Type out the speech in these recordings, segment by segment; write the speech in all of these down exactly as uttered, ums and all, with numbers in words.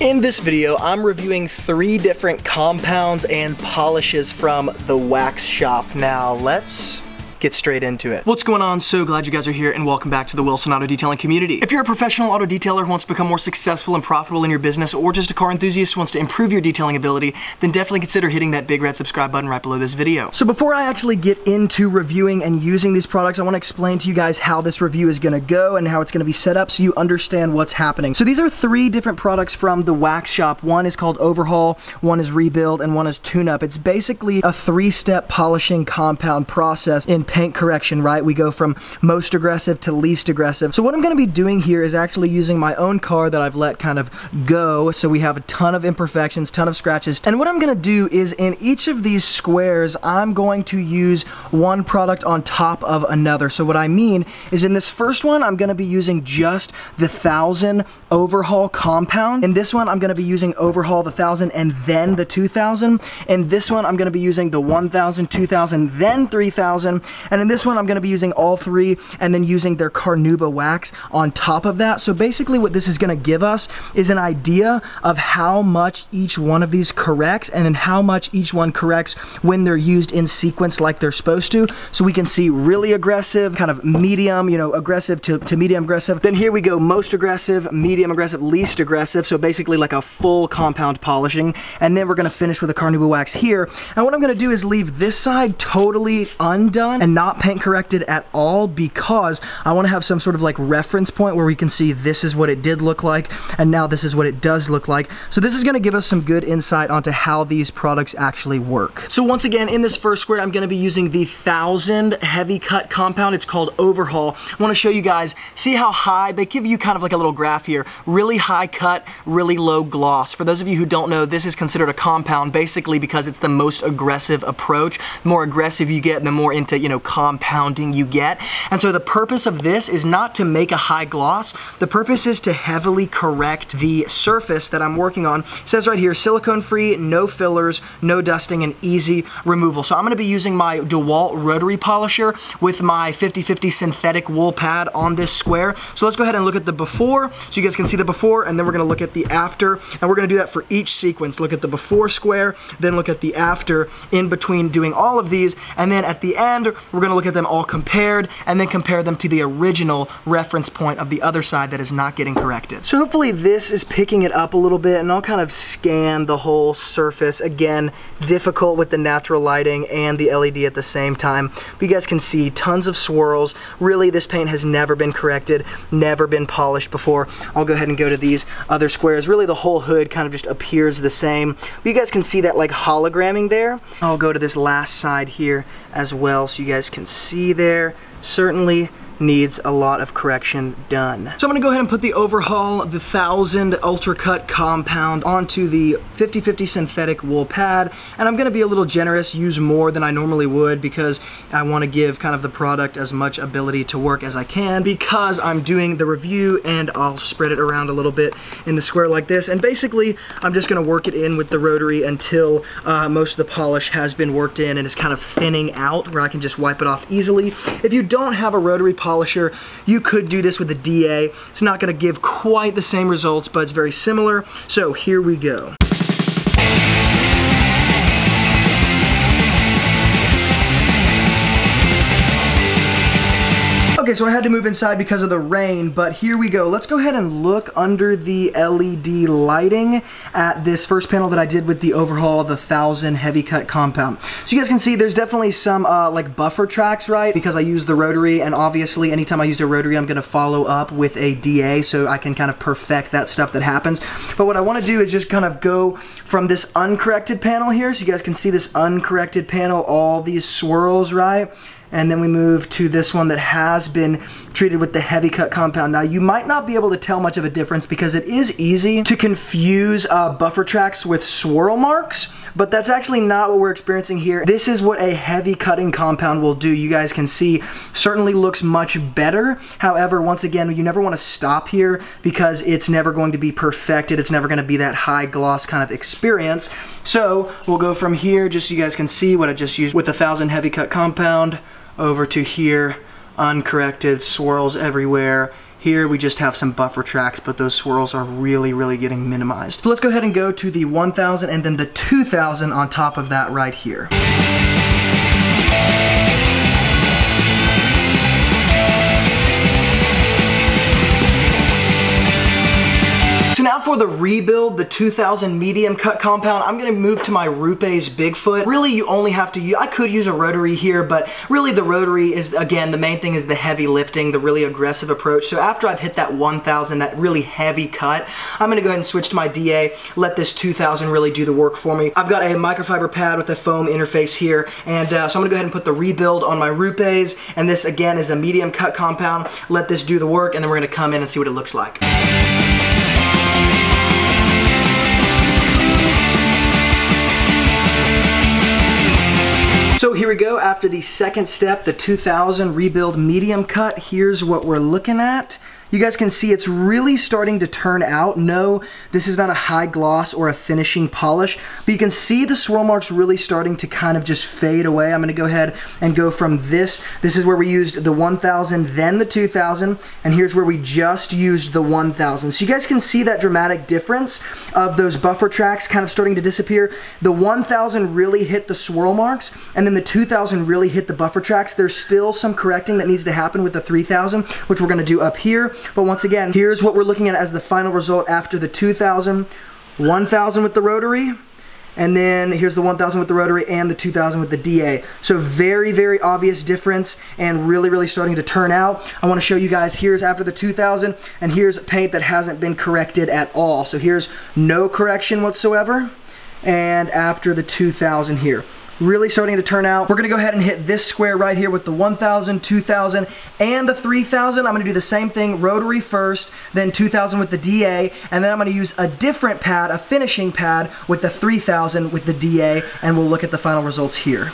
In this video, I'm reviewing three different compounds and polishes from The Wax Shop. Now, let's get straight into it. What's going on? So glad you guys are here and welcome back to the Wilson Auto Detailing community. If you're a professional auto detailer who wants to become more successful and profitable in your business, or just a car enthusiast who wants to improve your detailing ability, then definitely consider hitting that big red subscribe button right below this video. So before I actually get into reviewing and using these products, I want to explain to you guys how this review is going to go and how it's going to be set up so you understand what's happening. So these are three different products from The Wax Shop. One is called Overhaul, one is Rebuild, and one is Tune Up. It's basically a three-step polishing compound process in paint correction, right? We go from most aggressive to least aggressive. So what I'm gonna be doing here is actually using my own car that I've let kind of go. So we have a ton of imperfections, ton of scratches. And what I'm gonna do is in each of these squares, I'm going to use one product on top of another. So what I mean is in this first one, I'm gonna be using just the thousand Overhaul compound. In this one, I'm gonna be using Overhaul the thousand and then the two thousand. In this one, I'm gonna be using the one thousand, two thousand, then three thousand. And in this one, I'm gonna be using all three and then using their Carnauba wax on top of that. So basically what this is gonna give us is an idea of how much each one of these corrects and then how much each one corrects when they're used in sequence like they're supposed to. So we can see really aggressive, kind of medium, you know, aggressive to, to medium aggressive. Then here we go, most aggressive, medium aggressive, least aggressive. So basically like a full compound polishing. And then we're gonna finish with a Carnauba wax here. And what I'm gonna do is leave this side totally undone and not paint corrected at all, because I want to have some sort of like reference point where we can see this is what it did look like and now this is what it does look like. So this is going to give us some good insight onto how these products actually work. So once again, in this first square, I'm going to be using the thousand heavy cut compound. It's called Overhaul. I want to show you guys, see how high, they give you kind of like a little graph here, really high cut, really low gloss. For those of you who don't know, this is considered a compound basically because it's the most aggressive approach. The more aggressive you get, the more into, you know, compounding you get. And so the purpose of this is not to make a high gloss. The purpose is to heavily correct the surface that I'm working on. It says right here, silicone free, no fillers, no dusting, and easy removal. So I'm gonna be using my DeWalt rotary polisher with my fifty fifty synthetic wool pad on this square. So let's go ahead and look at the before, so you guys can see the before, and then we're gonna look at the after, and we're gonna do that for each sequence. Look at the before square, then look at the after, in between doing all of these, and then at the end, we're gonna look at them all compared and then compare them to the original reference point of the other side that is not getting corrected. So hopefully this is picking it up a little bit, and I'll kind of scan the whole surface. Again, difficult with the natural lighting and the L E D at the same time. But you guys can see tons of swirls. Really, this paint has never been corrected, never been polished before. I'll go ahead and go to these other squares. Really, the whole hood kind of just appears the same. But you guys can see that like hologramming there. I'll go to this last side here as well, so you guys can see there, certainly needs a lot of correction done. So I'm gonna go ahead and put the Overhaul, the thousand ultra cut compound onto the fifty fifty synthetic wool pad, and I'm gonna be a little generous, use more than I normally would, because I wanna give kind of the product as much ability to work as I can, because I'm doing the review, and I'll spread it around a little bit in the square like this. And basically, I'm just gonna work it in with the rotary until uh, most of the polish has been worked in and is kind of thinning out where I can just wipe it off easily. If you don't have a rotary polish polisher, you could do this with a D A. It's not gonna give quite the same results, but it's very similar. So here we go. Okay, so I had to move inside because of the rain, but here we go. Let's go ahead and look under the L E D lighting at this first panel that I did with the Overhaul, the thousand heavy cut compound. So you guys can see there's definitely some uh, like buffer tracks, right? Because I used the rotary, and obviously anytime I used a rotary, I'm gonna follow up with a D A so I can kind of perfect that stuff that happens. But what I wanna do is just kind of go from this uncorrected panel here. So you guys can see this uncorrected panel, all these swirls, right? And then we move to this one that has been treated with the heavy cut compound. Now, you might not be able to tell much of a difference because it is easy to confuse uh, buffer tracks with swirl marks, but that's actually not what we're experiencing here. This is what a heavy cutting compound will do. You guys can see, certainly looks much better. However, once again, you never wanna stop here because it's never going to be perfected. It's never gonna be that high gloss kind of experience. So we'll go from here, just so you guys can see what I just used with a thousand heavy cut compound, over to here, uncorrected, swirls everywhere. Here we just have some buffer tracks, but those swirls are really, really getting minimized. So let's go ahead and go to the one thousand and then the two thousand on top of that right here. For the Rebuild, the two thousand medium cut compound, I'm gonna move to my Rupes Bigfoot. Really, you only have to use, I could use a rotary here, but really the rotary is, again, the main thing is the heavy lifting, the really aggressive approach. So after I've hit that one thousand, that really heavy cut, I'm gonna go ahead and switch to my D A, let this two thousand really do the work for me. I've got a microfiber pad with a foam interface here, and uh, so I'm gonna go ahead and put the Rebuild on my Rupes, and this, again, is a medium cut compound. Let this do the work, and then we're gonna come in and see what it looks like. So here we go, after the second step, the two thousand Rebuild medium cut, here's what we're looking at. You guys can see it's really starting to turn out. No, this is not a high gloss or a finishing polish, but you can see the swirl marks really starting to kind of just fade away. I'm gonna go ahead and go from this. This is where we used the one thousand, then the two thousand, and here's where we just used the one thousand. So you guys can see that dramatic difference of those buffer tracks kind of starting to disappear. The one thousand really hit the swirl marks, and then the two thousand really hit the buffer tracks. There's still some correcting that needs to happen with the three thousand, which we're gonna do up here. But once again, here's what we're looking at as the final result after the two thousand, one thousand with the rotary, and then here's the one thousand with the rotary and the two thousand with the D A. So very, very obvious difference and really, really starting to turn out. I wanna show you guys, here's after the two thousand, and here's paint that hasn't been corrected at all. So here's no correction whatsoever, and after the two thousand here. Really starting to turn out. We're gonna go ahead and hit this square right here with the one thousand, two thousand, and the three thousand. I'm gonna do the same thing, rotary first, then two thousand with the D A, and then I'm gonna use a different pad, a finishing pad, with the three thousand with the D A, and we'll look at the final results here.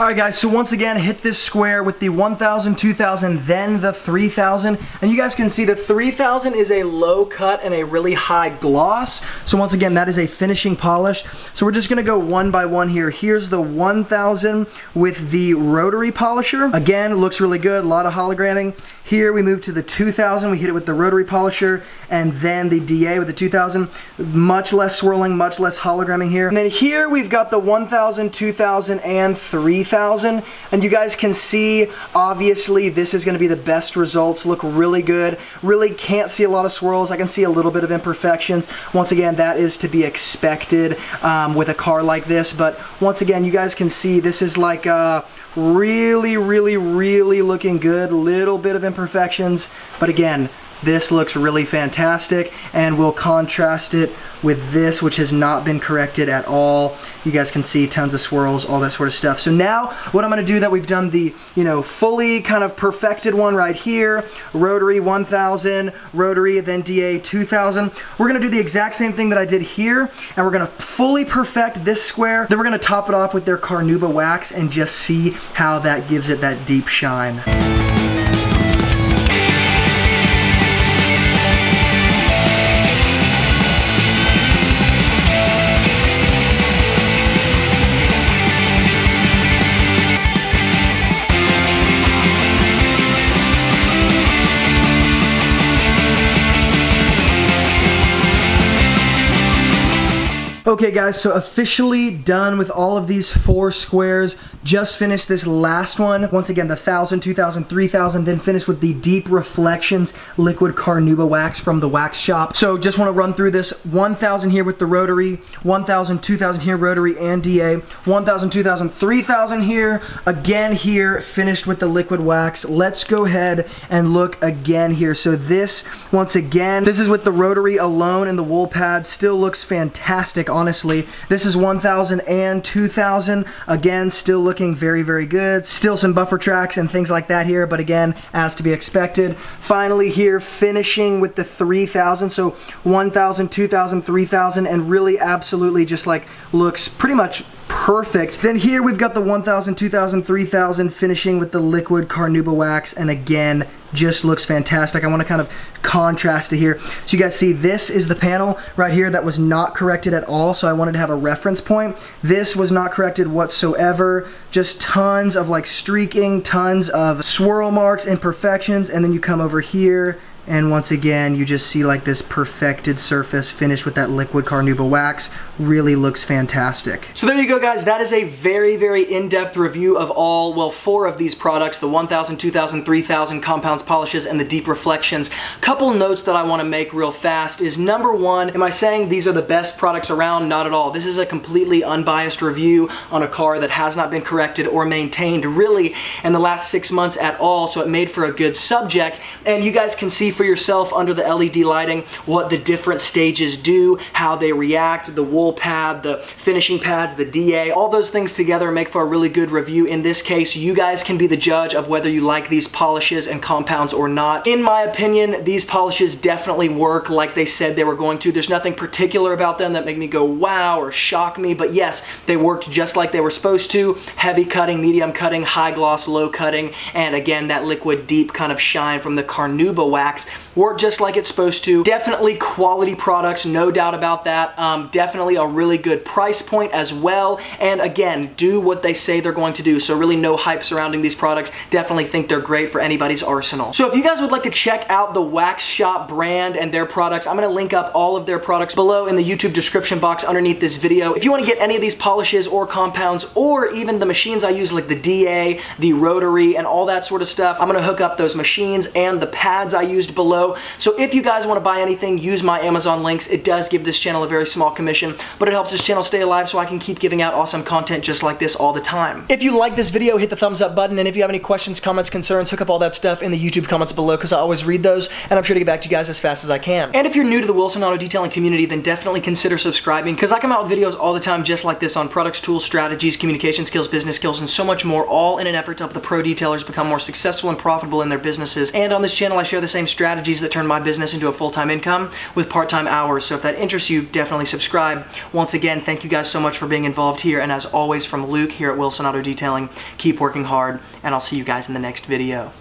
All right guys, so once again, hit this square with the one thousand, two thousand, then the three thousand. And you guys can see the three thousand is a low cut and a really high gloss. So once again, that is a finishing polish. So we're just gonna go one by one here. Here's the one thousand with the rotary polisher. Again, looks really good, a lot of hologramming. Here we move to the two thousand, we hit it with the rotary polisher, and then the D A with the two thousand. Much less swirling, much less hologramming here. And then here we've got the one thousand, two thousand, and three thousand. And you guys can see, obviously, this is gonna be the best results, look really good. Really can't see a lot of swirls. I can see a little bit of imperfections. Once again, that is to be expected um, with a car like this. But once again, you guys can see this is like uh, really, really, really looking good. Little bit of imperfections, but again, this looks really fantastic, and we'll contrast it with this, which has not been corrected at all. You guys can see tons of swirls, all that sort of stuff. So now, what I'm gonna do, that we've done the, you know, fully kind of perfected one right here, rotary one thousand, rotary, then D A two thousand. We're gonna do the exact same thing that I did here, and we're gonna fully perfect this square, then we're gonna top it off with their Carnauba wax and just see how that gives it that deep shine. Okay guys, so officially done with all of these four squares. Just finished this last one. Once again, the one thousand, two thousand, three thousand, then finished with the Deep Reflections Liquid Carnauba Wax from The Wax Shop. So just wanna run through this. one thousand here with the rotary, one thousand, two thousand here, rotary and D A, one thousand, two thousand, three thousand here, again here, finished with the liquid wax. Let's go ahead and look again here. So this, once again, this is with the rotary alone and the wool pad. Still looks fantastic, honestly. honestly. This is one thousand and two thousand. Again, still looking very, very good. Still some buffer tracks and things like that here, but again, as to be expected. Finally here, finishing with the three thousand. So one thousand, two thousand, three thousand, and really absolutely just like looks pretty much perfect. Then here we've got the one thousand, two thousand, three thousand, finishing with the liquid Carnauba wax, and again, just looks fantastic. I want to kind of contrast it here. So you guys see this is the panel right here that was not corrected at all, so I wanted to have a reference point. This was not corrected whatsoever. Just tons of like streaking, tons of swirl marks, imperfections, and then you come over here, and once again, you just see like this perfected surface finished with that liquid Carnauba wax. Really looks fantastic. So there you go, guys. That is a very, very in-depth review of all, well, four of these products, the one thousand, two thousand, three thousand, compounds, polishes, and the deep reflections. Couple notes that I want to make real fast is, number one, am I saying these are the best products around? Not at all. This is a completely unbiased review on a car that has not been corrected or maintained really in the last six months at all, so it made for a good subject, and you guys can see for yourself under the L E D lighting what the different stages do, how they react, the wool pad, the finishing pads, the D A, all those things together make for a really good review. In this case, you guys can be the judge of whether you like these polishes and compounds or not. In my opinion, these polishes definitely work like they said they were going to. There's nothing particular about them that make me go wow or shock me, but yes, they worked just like they were supposed to. Heavy cutting, medium cutting, high gloss, low cutting, and again, that liquid deep kind of shine from the Carnauba wax work just like it's supposed to. Definitely quality products, no doubt about that. Um, definitely a really good price point as well, and again, do what they say they're going to do, so really no hype surrounding these products. Definitely think they're great for anybody's arsenal. So if you guys would like to check out the Wax Shop brand and their products, I'm going to link up all of their products below in the YouTube description box underneath this video. If you want to get any of these polishes or compounds, or even the machines I use like the D A, the rotary, and all that sort of stuff, I'm going to hook up those machines and the pads I used below. So if you guys want to buy anything, use my Amazon links. It does give this channel a very small commission, but it helps this channel stay alive so I can keep giving out awesome content just like this all the time. If you like this video, hit the thumbs up button, and if you have any questions, comments, concerns, hook up all that stuff in the YouTube comments below, because I always read those and I'm sure to get back to you guys as fast as I can. And if you're new to the Wilson Auto Detailing community, then definitely consider subscribing, because I come out with videos all the time just like this on products, tools, strategies, communication skills, business skills, and so much more, all in an effort to help the pro detailers become more successful and profitable in their businesses. And on this channel, I share the same strategies that turn my business into a full-time income with part-time hours. So if that interests you, definitely subscribe. Once again, thank you guys so much for being involved here. And as always, from Luke here at Wilson Auto Detailing, keep working hard, and I'll see you guys in the next video.